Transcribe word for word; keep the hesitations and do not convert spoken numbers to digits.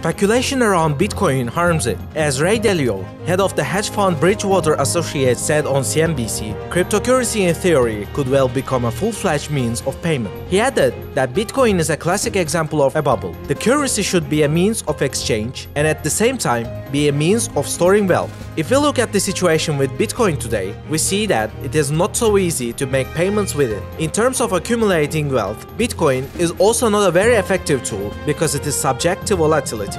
Speculation around Bitcoin harms it. As Ray Dalio, head of the hedge fund Bridgewater Associates, said on C N B C, cryptocurrency in theory could well become a full-fledged means of payment. He added that Bitcoin is a classic example of a bubble. The currency should be a means of exchange and at the same time be a means of storing wealth. If we look at the situation with Bitcoin today, we see that it is not so easy to make payments with it. In terms of accumulating wealth, Bitcoin is also not a very effective tool because it is subject to volatility.